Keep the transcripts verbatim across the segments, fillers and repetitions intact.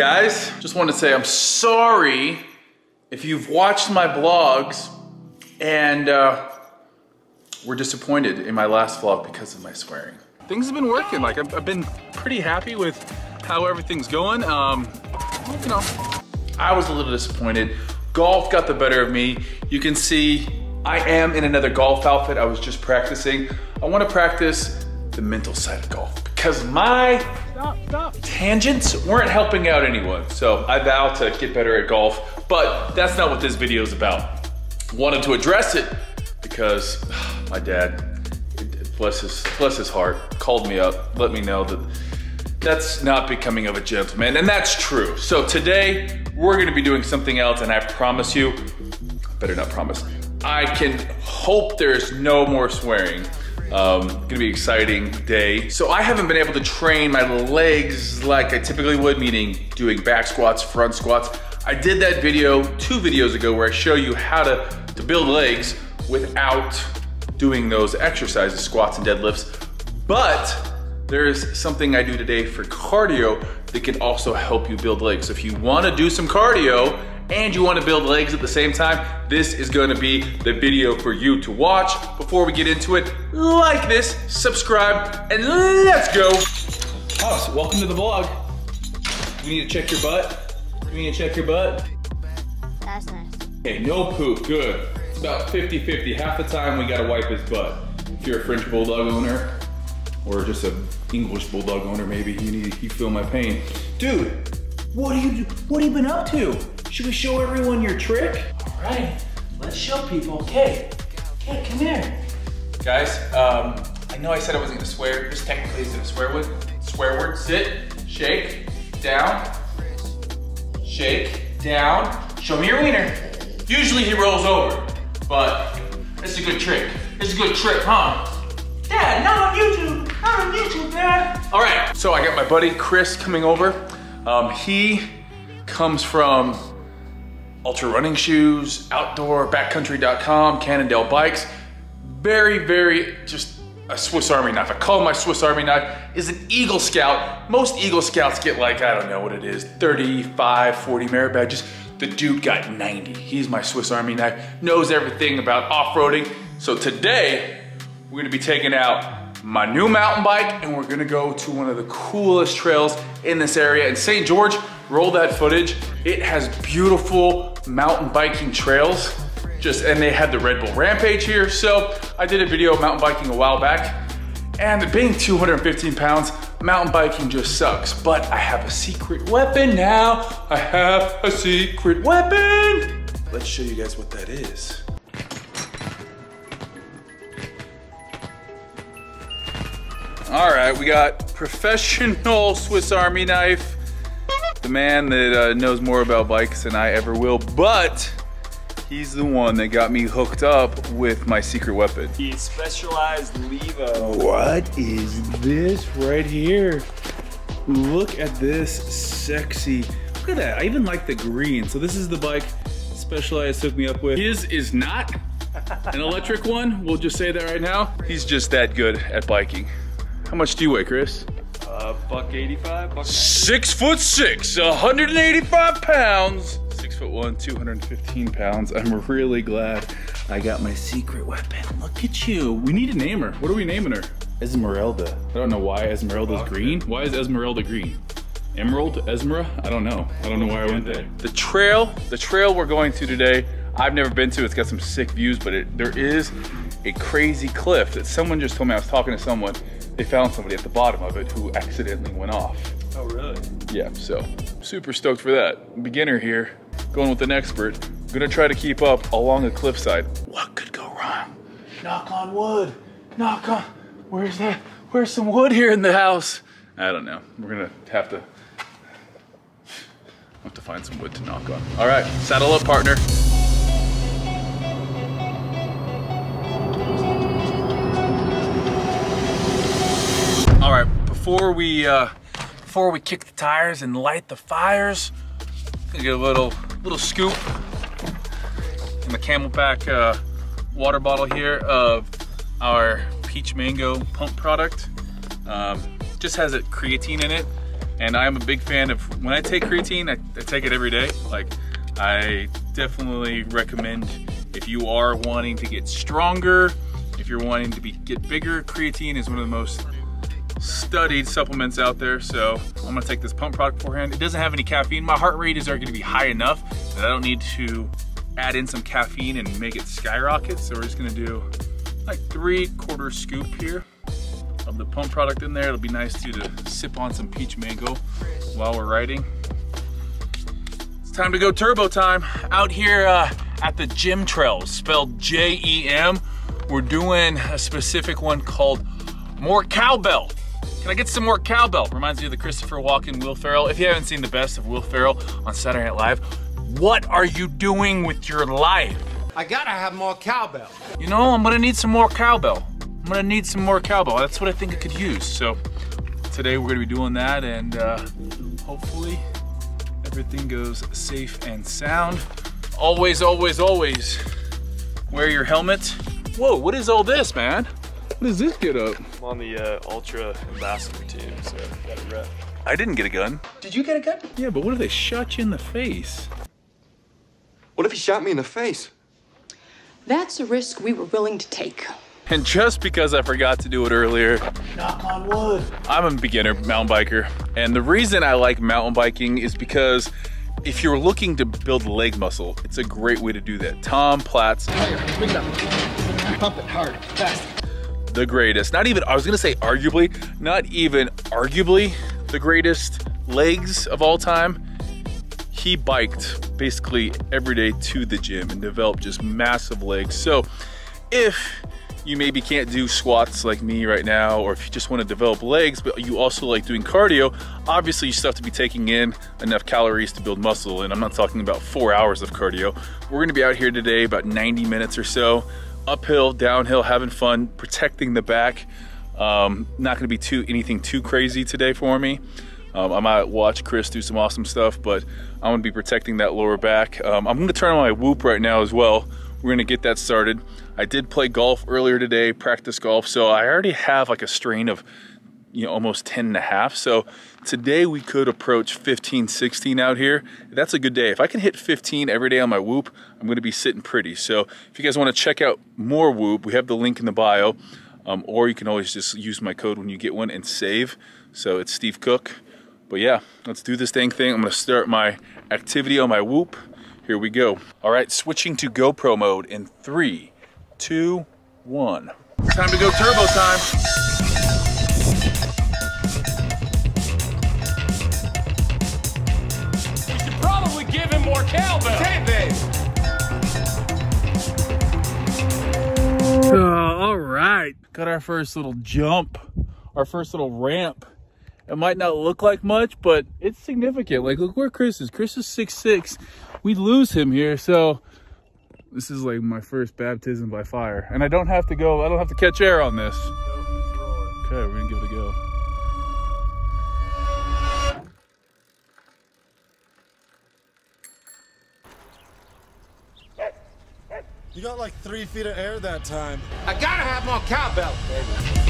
right, guys. Just wanted to say I'm sorry if you've watched my vlogs and uh, were disappointed in my last vlog because of my swearing. Things have been working. Like I've, I've been pretty happy with how everything's going. Um, you know, I was a little disappointed. Golf got the better of me. You can see I am in another golf outfit. I was just practicing. I want to practice the mental side of golf because my stop, stop. tangents weren't helping out anyone. So I vow to get better at golf, but that's not what this video is about. Wanted to address it because ugh, my dad, bless his, bless his heart, called me up, let me know that that's not becoming of a gentleman, and that's true. So today we're gonna be doing something else, and I promise you, better not promise, I can hope there's no more swearing. Um, gonna be an exciting day. So I haven't been able to train my legs like I typically would, meaning doing back squats, front squats. I did that video two videos ago where I show you how to, to build legs without doing those exercises, squats and deadlifts. But there is something I do today for cardio that can also help you build legs. So if you wanna do some cardio, and you wanna build legs at the same time, this is gonna be the video for you to watch. Before we get into it, like this, subscribe, and let's go. Oh, so welcome to the vlog. You need to check your butt. You need to check your butt. That's nice. Okay, no poop, good. It's about fifty fifty, half the time we gotta wipe his butt. If you're a French Bulldog owner, or just an English Bulldog owner maybe, you need you feel my pain. Dude, what do you, what have you been up to? Should we show everyone your trick? All right, let's show people. Okay, okay, come here. Guys, um, I know I said I wasn't gonna swear. This technically isn't a swear word. Swear word, sit, shake, down, shake, down. Show me your wiener. Usually he rolls over, but this is a good trick. This is a good trick, huh? Dad, not on YouTube, not on YouTube, Dad. All right, so I got my buddy Chris coming over. Um, he comes from Ultra running shoes, outdoor, backcountry dot com, Cannondale bikes. Very, very, just a Swiss Army knife. I call my Swiss Army knife is an Eagle Scout. Most Eagle Scouts get like, I don't know what it is, thirty-five, forty merit badges. The dude got ninety. He's my Swiss Army knife, knows everything about off-roading. So today, we're gonna be taking out my new mountain bike and we're gonna go to one of the coolest trails in this area in Saint George. Roll that footage. It has beautiful mountain biking trails, just, and they had the Red Bull Rampage here. So I did a video of mountain biking a while back, and being two hundred fifteen pounds, mountain biking just sucks. But I have a secret weapon now. I have a secret weapon. Let's show you guys what that is. All right, we got professional Swiss Army knife. The man that uh, knows more about bikes than I ever will, but he's the one that got me hooked up with my secret weapon. He's Specialized Levo. What is this right here? Look at this sexy, look at that. I even like the green. So this is the bike Specialized hooked me up with. His is not an electric one. We'll just say that right now. He's just that good at biking. How much do you weigh, Chris? Uh, buck eighty-five, buck ninety. Six foot six, one hundred eighty-five pounds. Six foot one, two hundred fifteen pounds. I'm really glad I got my secret weapon. Look at you. We need to name her. What are we naming her? Esmeralda. I don't know why Esmeralda's okay. Green. Why is Esmeralda green? Emerald, Esmera? I don't know. I don't know why I went there. The trail, the trail we're going to today, I've never been to. It's got some sick views, but it, there is a crazy cliff that someone just told me. I was talking to someone. They found somebody at the bottom of it who accidentally went off. Oh, really? Yeah, so super stoked for that. Beginner here, going with an expert. I'm gonna try to keep up along a cliffside. What could go wrong? Knock on wood, knock on. Where's that? Where's some wood here in the house? I don't know. We're gonna have to, have to find some wood to knock on. All right, saddle up, partner. All right, before we uh, before we kick the tires and light the fires, I'm gonna get a little little scoop in the Camelback uh, water bottle here of our peach mango pump product. Um, just has a creatine in it. And I'm a big fan of, when I take creatine, I, I take it every day. Like, I definitely recommend, if you are wanting to get stronger, if you're wanting to be get bigger, creatine is one of the most studied supplements out there. So I'm gonna take this pump product beforehand. It doesn't have any caffeine. My heart rate is already gonna be high enough that I don't need to add in some caffeine and make it skyrocket. So we're just gonna do like three quarter scoop here of the pump product in there. It'll be nice too to sip on some peach mango while we're riding. It's time to go turbo time. Out here uh, at the Gem Trails, spelled J E M. We're doing a specific one called More Cowbell. Can I get some more cowbell? Reminds me of the Christopher Walken, Will Ferrell. If you haven't seen the best of Will Ferrell on Saturday Night Live, what are you doing with your life? I gotta have more cowbell. You know, I'm gonna need some more cowbell. I'm gonna need some more cowbell. That's what I think I could use. So today we're gonna be doing that, and uh, hopefully everything goes safe and sound. Always, always, always wear your helmet. Whoa, what is all this, man? What does this get up? I'm on the uh, Ultra ambassador team, so got a rep. I didn't get a gun. Did you get a gun? Yeah, but what if they shot you in the face? What if he shot me in the face? That's a risk we were willing to take. And just because I forgot to do it earlier, knock on wood, I'm a beginner mountain biker. And the reason I like mountain biking is because if you're looking to build leg muscle, it's a great way to do that. Tom Platz. Bring it up. Pump it hard, fast. The greatest, not even, I was gonna say arguably, not even arguably the greatest legs of all time. He biked basically every day to the gym and developed just massive legs. So if you maybe can't do squats like me right now, or if you just want to develop legs, but you also like doing cardio, obviously you still have to be taking in enough calories to build muscle. And I'm not talking about four hours of cardio. We're gonna be out here today about ninety minutes or so, uphill, downhill, having fun, protecting the back. Um, not gonna be too anything too crazy today for me. Um, I might watch Chris do some awesome stuff, but I'm gonna be protecting that lower back. Um, I'm gonna turn on my Whoop right now as well. We're gonna get that started. I did play golf earlier today, practice golf, so I already have like a strain of, you know, almost ten and a half. So today we could approach fifteen, sixteen out here. That's a good day. If I can hit fifteen every day on my Whoop, I'm gonna be sitting pretty. So if you guys wanna check out more Whoop, we have the link in the bio, um, or you can always just use my code when you get one and save. So it's Steve Cook. But yeah, let's do this dang thing. I'm gonna start my activity on my Whoop. Here we go. All right, switching to GoPro mode in three, two, one. Time to go turbo time. More cowbell. Oh, all right, got our first little jump, our first little ramp. It might not look like much, but it's significant. Like, look where Chris is. Chris is six six. We'd lose him here, so this is like my first baptism by fire. And I don't have to go, I don't have to catch air on this. Okay, we're gonna give it a go. You got like three feet of air that time. I gotta have more cowbell, baby.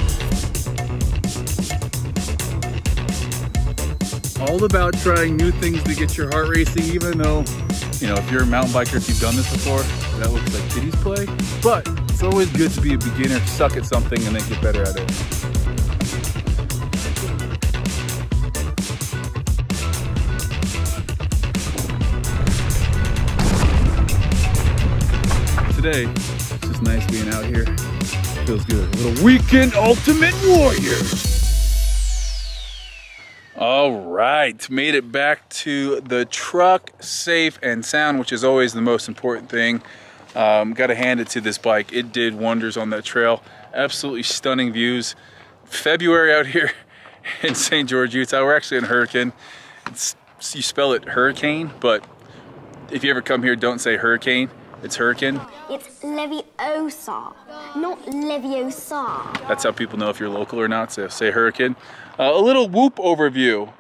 All about trying new things to get your heart racing, even though, you know, if you're a mountain biker, if you've done this before, that looks like kiddies play. But it's always good to be a beginner, suck at something, and then get better at it. Today. It's just nice being out here. Feels good. A little weekend ultimate warrior. All right, made it back to the truck safe and sound, which is always the most important thing. Um, got to hand it to this bike. It did wonders on that trail. Absolutely stunning views. February out here in Saint George, Utah. We're actually in Hurricane. It's, you spell it Hurricane, but if you ever come here, don't say Hurricane. It's Hurricane. It's Leviosa, not Leviosa. That's how people know if you're local or not, so say Hurricane. Uh, a little Whoop overview.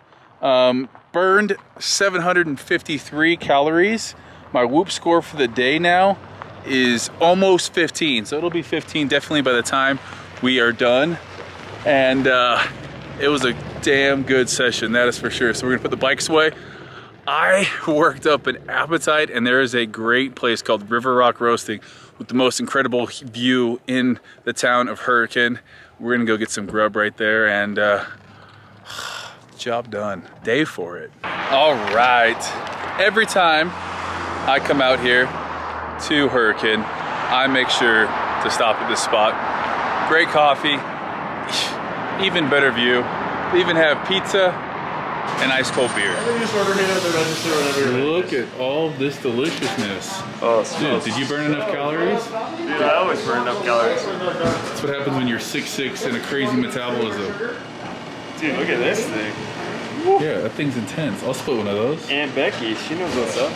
Um, burned seven hundred fifty-three calories. My Whoop score for the day now is almost fifteen, so it'll be fifteen definitely by the time we are done. And uh, it was a damn good session, that is for sure. So we're gonna put the bikes away. I worked up an appetite, and there is a great place called River Rock Roasting with the most incredible view in the town of Hurricane. We're gonna go get some grub right there, and uh, job done. Day for it. All right. Every time I come out here to Hurricane, I make sure to stop at this spot. Great coffee, even better view. They even have pizza and ice cold beer. Look at all this deliciousness. Oh, dude, did you burn enough calories? Dude, I always burn enough calories. That's what happens when you're six six and a crazy metabolism. Dude, look at this thing. Yeah, that thing's intense. I'll split one of those. And Becky, she knows what's up.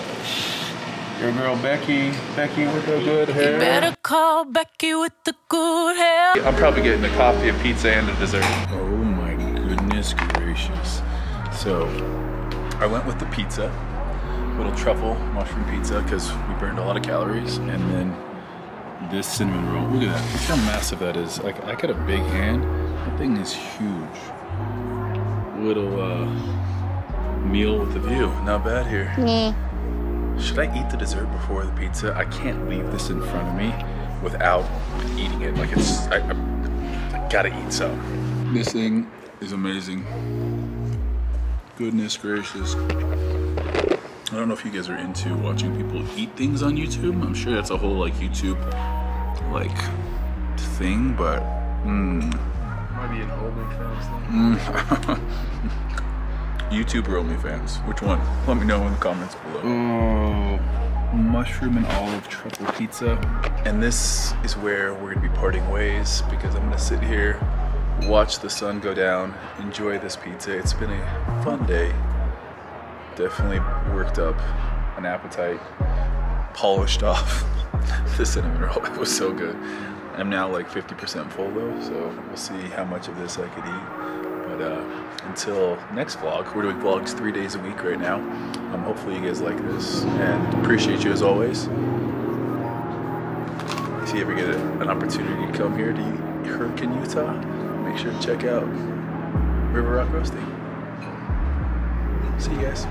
Your girl Becky, Becky with the good hair. You better call Becky with the good hair. I'm probably getting a coffee, a pizza, and a dessert. Oh my goodness gracious. So, I went with the pizza, little truffle mushroom pizza, because we burned a lot of calories, and then this cinnamon roll. Look at that, look how massive that is. Like, I got a big hand. That thing is huge. Little uh, meal with the view, not bad here. Yeah. Should I eat the dessert before the pizza? I can't leave this in front of me without eating it. Like it's, I, I, I gotta eat some. This thing is amazing. Goodness gracious. I don't know if you guys are into watching people eat things on YouTube. I'm sure that's a whole like YouTube like thing, but mmm. Might be an OnlyFans thing. Mm. YouTube or OnlyFans? Which one? Let me know in the comments below. Oh, mushroom and olive truffle pizza. And this is where we're gonna be parting ways, because I'm gonna sit here, watch the sun go down, enjoy this pizza. It's been a fun day. Definitely worked up an appetite, polished off the cinnamon roll. It was so good. I'm now like fifty percent full though, so we'll see how much of this I could eat. But uh, until next vlog, we're doing vlogs three days a week right now. Um, hopefully you guys like this, and appreciate you as always. If you ever get an opportunity to come here to Hurricane, Utah, make sure to check out River Rock Roasting. See you guys.